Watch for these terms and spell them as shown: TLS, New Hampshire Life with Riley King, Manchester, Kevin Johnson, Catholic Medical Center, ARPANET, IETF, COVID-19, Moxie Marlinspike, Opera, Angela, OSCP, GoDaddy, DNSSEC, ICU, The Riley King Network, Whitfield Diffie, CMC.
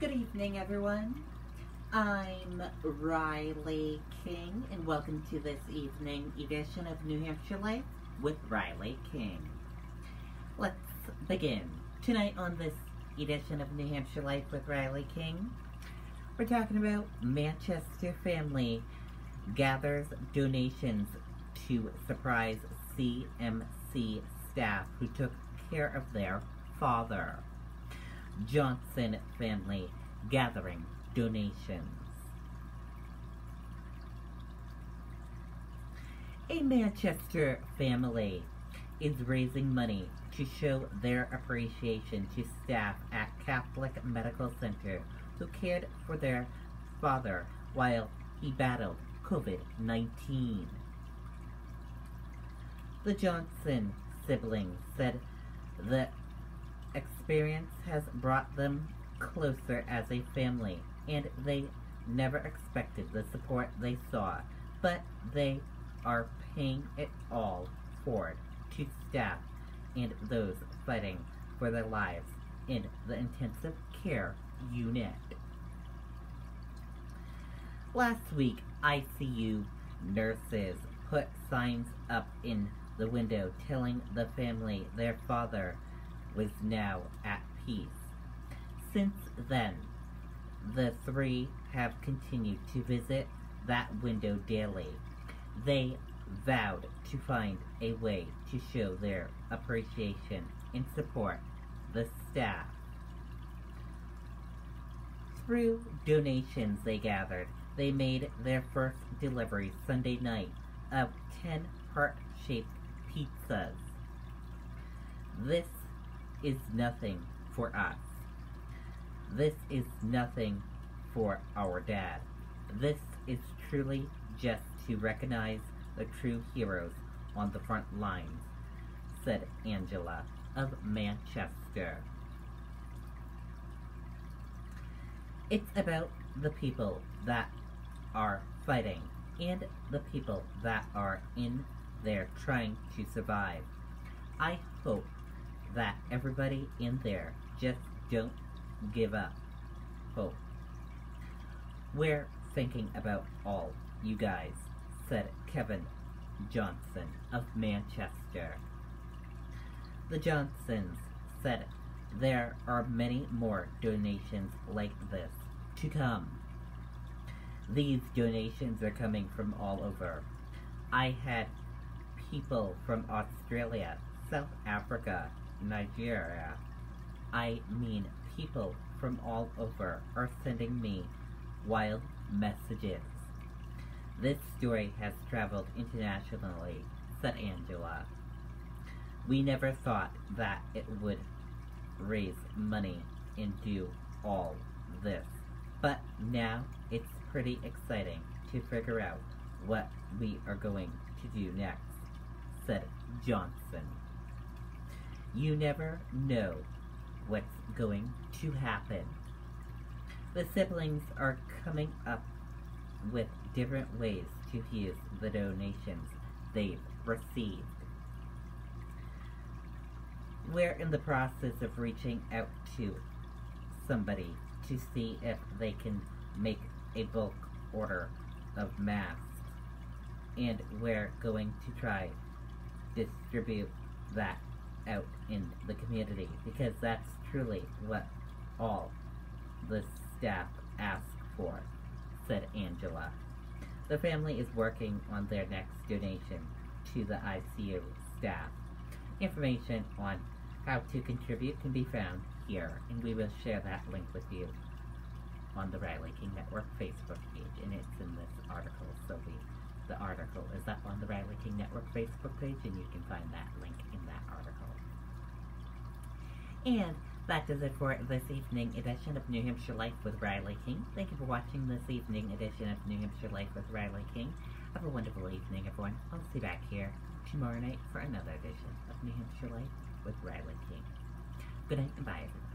Good evening, everyone. I'm Riley King, and welcome to this evening edition of New Hampshire Life with Riley King. Let's begin. Tonight on this edition of New Hampshire Life with Riley King, we're talking about Manchester family gathers donations to surprise CMC staff who took care of their father. Johnson family gathering donations. A Manchester family is raising money to show their appreciation to staff at Catholic Medical Center who cared for their father while he battled COVID-19. The Johnson siblings said the experience has brought them closer as a family, and they never expected the support they saw, but they are paying it all forward to staff and those fighting for their lives in the intensive care unit. Last week, ICU nurses put signs up in the window telling the family their father was now at peace. Since then, the three have continued to visit that window daily. They vowed to find a way to show their appreciation and support the staff. Through donations they gathered, they made their first delivery Sunday night of 10 heart-shaped pizzas. This is nothing for us. This is nothing for our dad. This is truly just to recognize the true heroes on the front lines, said Angela of Manchester. It's about the people that are fighting and the people that are in there trying to survive. I hope that everybody in there just don't give up hope. We're thinking about all you guys, said Kevin Johnson of Manchester. The Johnsons said there are many more donations like this to come. These donations are coming from all over. I had people from Australia, South Africa, Nigeria. I mean, people from all over are sending me wild messages. This story has traveled internationally, said Angela. We never thought that it would raise money and do all this, but now it's pretty exciting to figure out what we are going to do next, said Johnson. You never know what's going to happen. The siblings are coming up with different ways to use the donations they've received. We're in the process of reaching out to somebody to see if they can make a bulk order of masks, and we're going to try to distribute that out in the community, because that's truly what all the staff asked for, said Angela. The family is working on their next donation to the ICU staff. Information on how to contribute can be found here, and we will share that link with you on the Riley King Network Facebook page, and it's in this article, so the article is up on the Riley King Network Facebook page, and you can find that link in that article. And that does it for this evening edition of New Hampshire Life with Riley King. Thank you for watching this evening edition of New Hampshire Life with Riley King. Have a wonderful evening, everyone. I'll see you back here tomorrow night for another edition of New Hampshire Life with Riley King. Good night and bye, everyone.